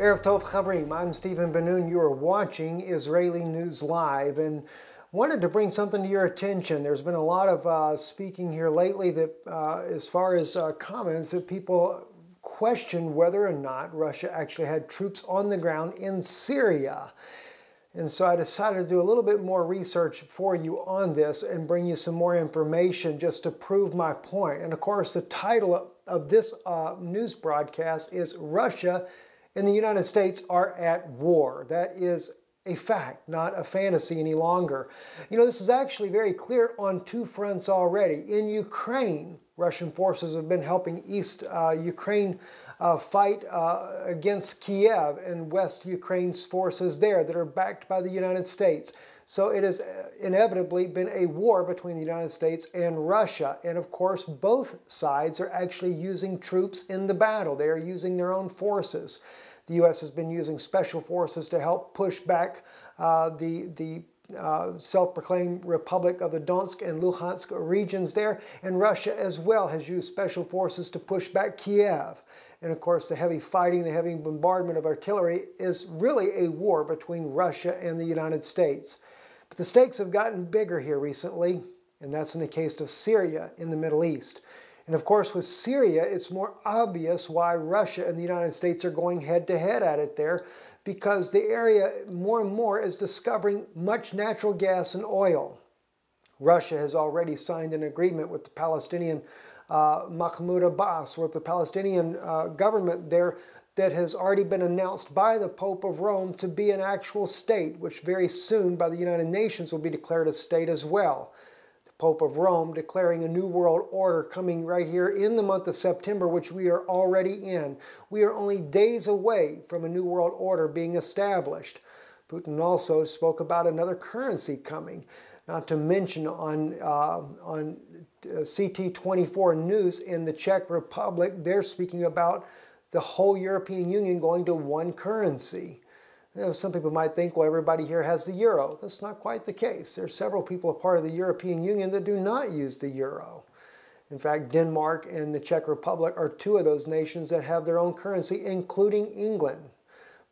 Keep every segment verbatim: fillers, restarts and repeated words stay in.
Erev Tov Chavrim, I'm Stephen Benun. You are watching Israeli News Live, and wanted to bring something to your attention. There's been a lot of uh, speaking here lately that, uh, as far as uh, comments, that people question whether or not Russia actually had troops on the ground in Syria. And so I decided to do a little bit more research for you on this and bring you some more information just to prove my point. And of course, the title of this uh, news broadcast is Russia and the United States Are at War. That is a fact, not a fantasy any longer. You know, this is actually very clear on two fronts already. In Ukraine, Russian forces have been helping East uh, Ukraine uh, fight uh, against Kiev and West Ukraine's forces there that are backed by the United States. So it has inevitably been a war between the United States and Russia. And of course, both sides are actually using troops in the battle. They are using their own forces. The U S has been using special forces to help push back uh, the, the Uh, self-proclaimed Republic of the Donetsk and Luhansk regions there, and Russia as well has used special forces to push back Kiev. And of course, the heavy fighting, the heavy bombardment of artillery is really a war between Russia and the United States. But the stakes have gotten bigger here recently, and that's in the case of Syria in the Middle East. And of course, with Syria, it's more obvious why Russia and the United States are going head-to-head at it there, because the area more and more is discovering much natural gas and oil. Russia has already signed an agreement with the Palestinian uh, Mahmoud Abbas, with the Palestinian uh, government there, that has already been announced by the Pope of Rome to be an actual state, which very soon by the United Nations will be declared a state as well. The Pope of Rome declaring a new world order coming right here in the month of September, which we are already in. We are only days away from a new world order being established. Putin also spoke about another currency coming, not to mention on, uh, on C T twenty-four News in the Czech Republic, they're speaking about the whole European Union going to one currency. You know, some people might think, well, everybody here has the euro. That's not quite the case. There are several people a part of the European Union that do not use the euro. In fact, Denmark and the Czech Republic are two of those nations that have their own currency, including England.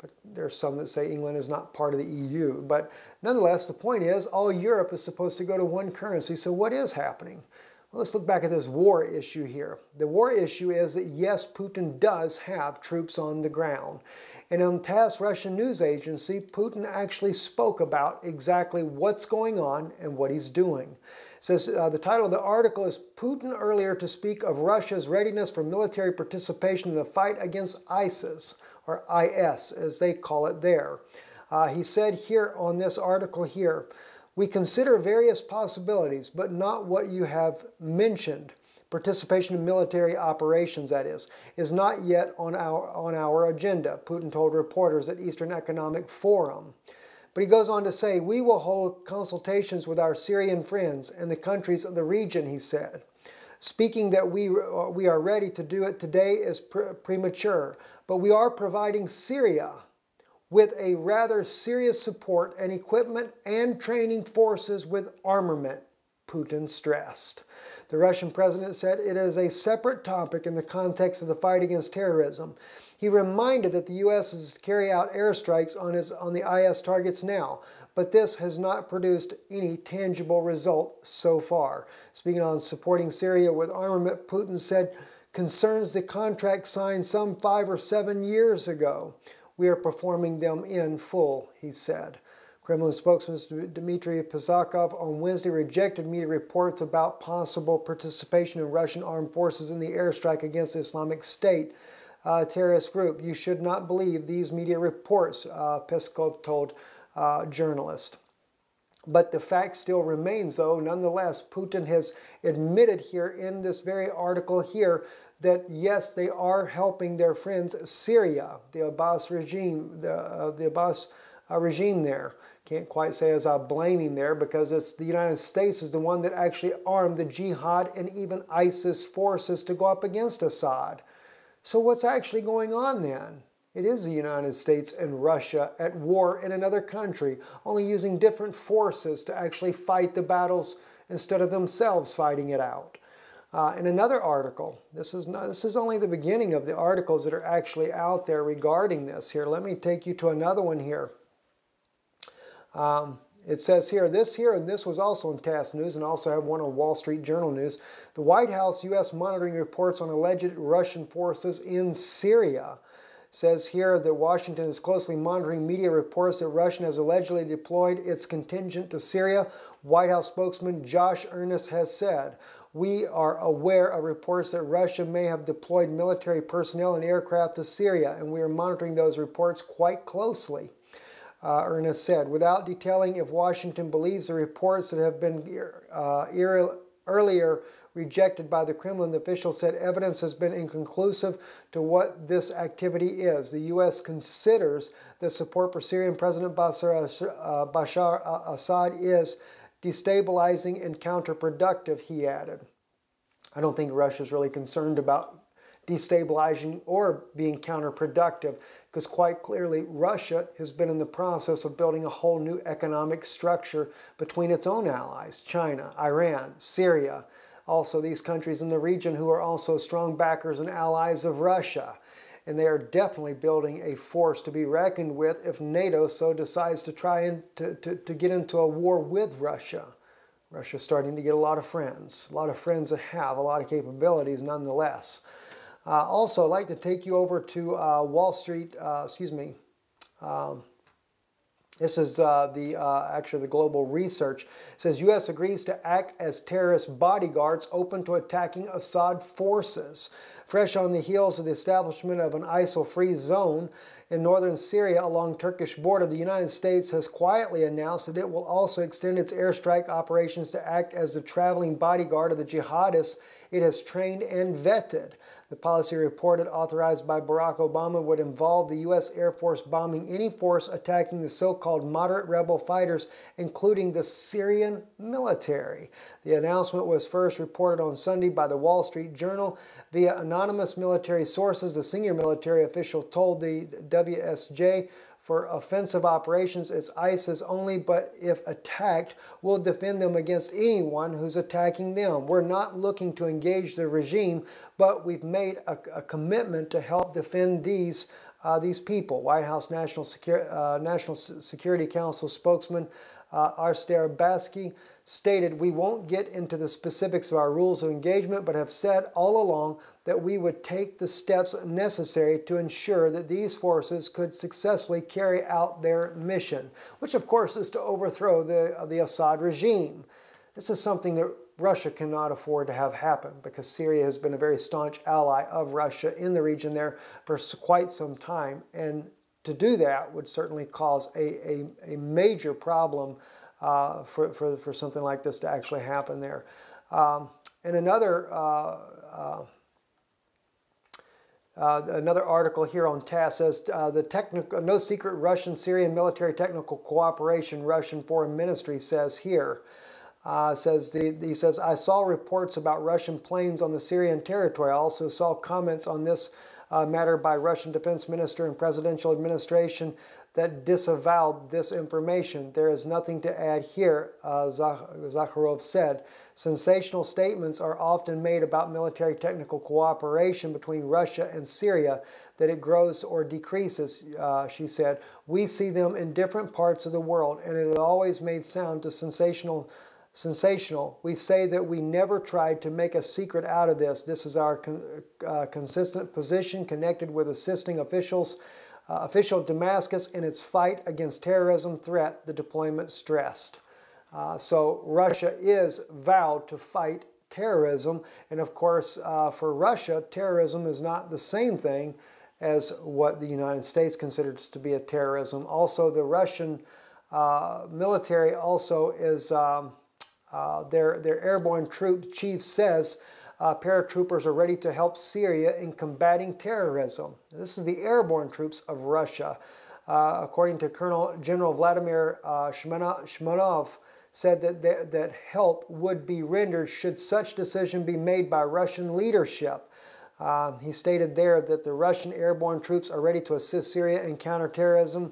But there are some that say England is not part of the E U. But nonetheless, the point is, all Europe is supposed to go to one currency. So what is happening? Well, let's look back at this war issue here. The war issue is that, yes, Putin does have troops on the ground. And on TASS Russian news agency, Putin actually spoke about exactly what's going on and what he's doing. It says, uh, the title of the article is Putin earlier to speak of Russia's readiness for military participation in the fight against ISIS, or I S as they call it there. Uh, he said here on this article here, we consider various possibilities, but not what you have mentioned. Participation in military operations, that is, is not yet on our, on our agenda, Putin told reporters at Eastern Economic Forum. But he goes on to say, we will hold consultations with our Syrian friends and the countries of the region, he said. Speaking that we, we are ready to do it today is pre premature, but we are providing Syria with a rather serious support and equipment and training forces with armament, Putin stressed. The Russian president said it is a separate topic in the context of the fight against terrorism. He reminded that the U S is to carry out airstrikes on, his, on the I S targets now, but this has not produced any tangible result so far. Speaking on supporting Syria with armament, Putin said, concerns the contract signed some five or seven years ago. We are performing them in full, he said. Kremlin spokesman Dmitry Peskov on Wednesday rejected media reports about possible participation in Russian armed forces in the airstrike against the Islamic State uh, terrorist group. You should not believe these media reports, uh, Peskov told uh, journalists. But the fact still remains, though, nonetheless, Putin has admitted here in this very article here that, yes, they are helping their friends Syria, the Abbas regime, the, uh, the Abbas uh, regime there. Can't quite say as I'm blaming there, because it's the United States is the one that actually armed the jihad and even ISIS forces to go up against Assad. So what's actually going on then? It is the United States and Russia at war in another country, only using different forces to actually fight the battles instead of themselves fighting it out. Uh, in another article, this is, not, this is only the beginning of the articles that are actually out there regarding this here. Let me take you to another one here. Um, it says here, this here, and this was also in TASS News, and also have one on Wall Street Journal News. The White House U S monitoring reports on alleged Russian forces in Syria. It says here that Washington is closely monitoring media reports that Russia has allegedly deployed its contingent to Syria. White House spokesman Josh Earnest has said, "We are aware of reports that Russia may have deployed military personnel and aircraft to Syria, and we are monitoring those reports quite closely," uh, Ernest said, without detailing if Washington believes the reports that have been uh, earlier rejected by the Kremlin. The official said evidence has been inconclusive to what this activity is. The U S considers the support for Syrian President Bashar Assad is destabilizing and counterproductive, he added. I don't think Russia's really concerned about destabilizing or being counterproductive, because quite clearly Russia has been in the process of building a whole new economic structure between its own allies, China, Iran, Syria, also these countries in the region who are also strong backers and allies of Russia. And they are definitely building a force to be reckoned with if NATO so decides to try and to, to, to get into a war with Russia. Russia's starting to get a lot of friends, a lot of friends that have a lot of capabilities nonetheless. Uh, also, I'd like to take you over to uh, Wall Street, uh, excuse me, um, this is uh, the uh, actually the global research. It says U S agrees to act as terrorist bodyguards open to attacking Assad forces. Fresh on the heels of the establishment of an ISIL-free zone in northern Syria along Turkish border, the United States has quietly announced that it will also extend its airstrike operations to act as the traveling bodyguard of the jihadists it has trained and vetted. The policy reported, authorized by Barack Obama, would involve the U S Air Force bombing any force attacking the so-called moderate rebel fighters, including the Syrian military. The announcement was first reported on Sunday by the Wall Street Journal. Via anonymous military sources, the senior military official told the W S J, "For offensive operations, it's ISIS only, but if attacked, we'll defend them against anyone who's attacking them. We're not looking to engage the regime, but we've made a, a commitment to help defend these uh, these people." White House National, Secur uh, National Security Council spokesman uh, Arster Baski stated, "We won't get into the specifics of our rules of engagement, but have said all along that we would take the steps necessary to ensure that these forces could successfully carry out their mission," which of course is to overthrow the, the Assad regime. This is something that Russia cannot afford to have happen, because Syria has been a very staunch ally of Russia in the region there for quite some time, and to do that would certainly cause a, a, a major problem uh, for, for, for something like this to actually happen there. Um, and another... Uh, uh, Uh, another article here on TASS says, uh, the technical, no secret Russian-Syrian military technical cooperation, Russian Foreign Ministry says here. Uh, says the, he says, "I saw reports about Russian planes on the Syrian territory. I also saw comments on this uh, matter by Russian Defense Minister and presidential administration that disavowed this information. There is nothing to add here," uh, Zakharov said. "Sensational statements are often made about military technical cooperation between Russia and Syria, that it grows or decreases," uh, she said. "We see them in different parts of the world, and it always made sound to sensational. Sensational. We say that we never tried to make a secret out of this. This is our con uh, consistent position, connected with assisting officials Uh, official Damascus in its fight against terrorism threat," the deployment stressed. Uh, so Russia is vowed to fight terrorism, and of course uh, for Russia, terrorism is not the same thing as what the United States considers to be a terrorism. Also, the Russian uh, military also is, um, uh, their, their airborne troop chief says, Uh, paratroopers are ready to help Syria in combating terrorism. This is the airborne troops of Russia. Uh, according to Colonel General Vladimir uh, Shmanov, said that, that, that help would be rendered should such decision be made by Russian leadership. Uh, he stated there that the Russian airborne troops are ready to assist Syria in counterterrorism.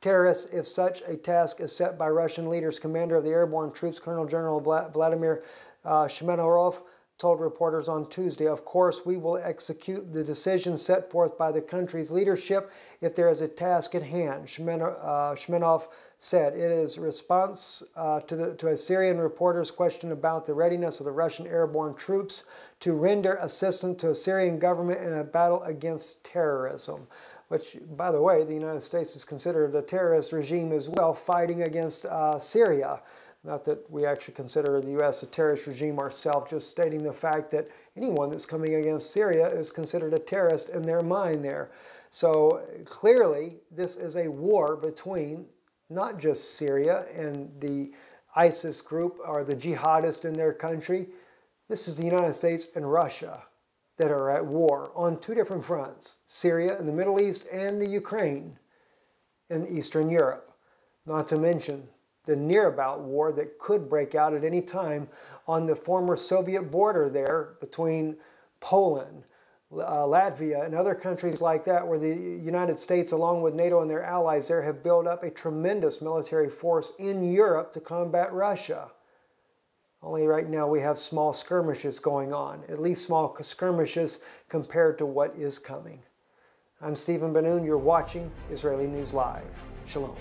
Terrorists, if such a task is set by Russian leaders, commander of the airborne troops, Colonel General Vla Vladimir uh, Shmanov, told reporters on Tuesday, "Of course, we will execute the decision set forth by the country's leadership if there is a task at hand," Shmanov said. It is a response uh, to, the, to a Syrian reporter's question about the readiness of the Russian airborne troops to render assistance to a Syrian government in a battle against terrorism, which, by the way, the United States is considered a terrorist regime as well, fighting against uh, Syria. Not that we actually consider the U S a terrorist regime ourselves, just stating the fact that anyone that's coming against Syria is considered a terrorist in their mind there. So clearly, this is a war between not just Syria and the ISIS group or the jihadists in their country. This is the United States and Russia that are at war on two different fronts, Syria in the Middle East and the Ukraine in Eastern Europe, not to mention the near-about war that could break out at any time on the former Soviet border there between Poland, uh, Latvia, and other countries like that, where the United States, along with NATO and their allies there, have built up a tremendous military force in Europe to combat Russia. Only right now we have small skirmishes going on, at least small skirmishes compared to what is coming. I'm Stephen Benun. You're watching Israeli News Live. Shalom.